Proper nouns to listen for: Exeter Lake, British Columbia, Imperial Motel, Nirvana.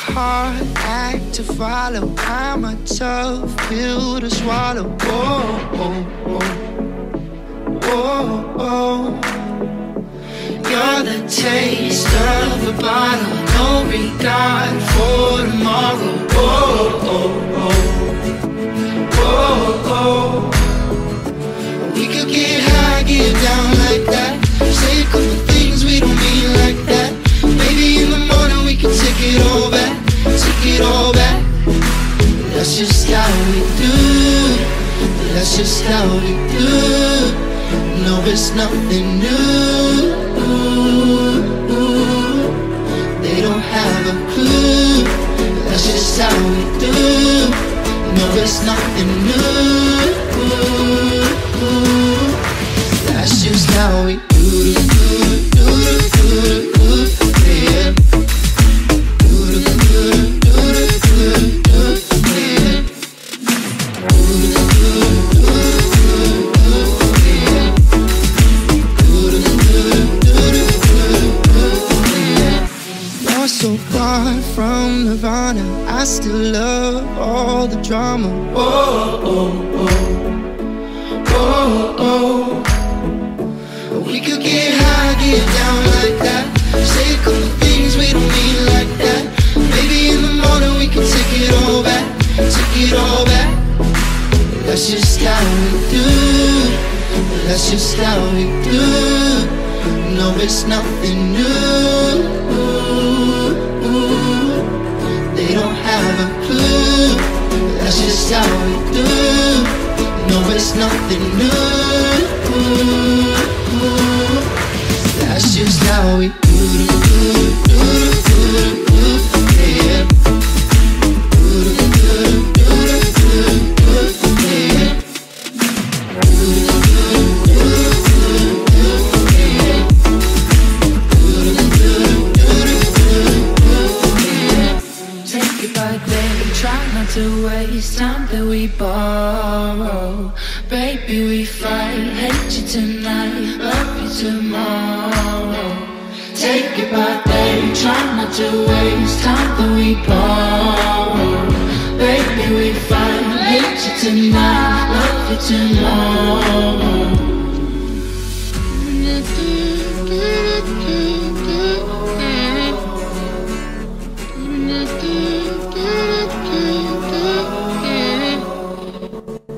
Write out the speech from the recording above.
Hard act to follow. I'm a tough pill to swallow. Whoa, whoa, whoa, whoa, whoa. You're the taste of a bottle, no regard for tomorrow. Whoa, whoa, whoa, whoa, whoa. We could get high, get down like that. Say a couple things we don't mean like that. Maybe in the morning we can take it all back. Take it all back. That's just how we do. That's just how we do. No, it's nothing new. They don't have a clue. That's just how we do. No, it's nothing new. That's just how we do. So far from Nirvana, I still love all the drama. Oh, oh, oh, oh, oh. We could get high, get down like that. Say a couple things we don't mean like that. Maybe in the morning we can take it all back. Take it all back. That's just how we do. That's just how we do. No, it's nothing new. They don't have a clue. That's just how we do. No, it's nothing new. That's just how we do. Try not to waste time that we borrow. Baby, we fight. Hate you tonight, love you tomorrow. Take it by day. Try not to waste time that we borrow. Baby, we fight. Hate you tonight, love you tomorrow.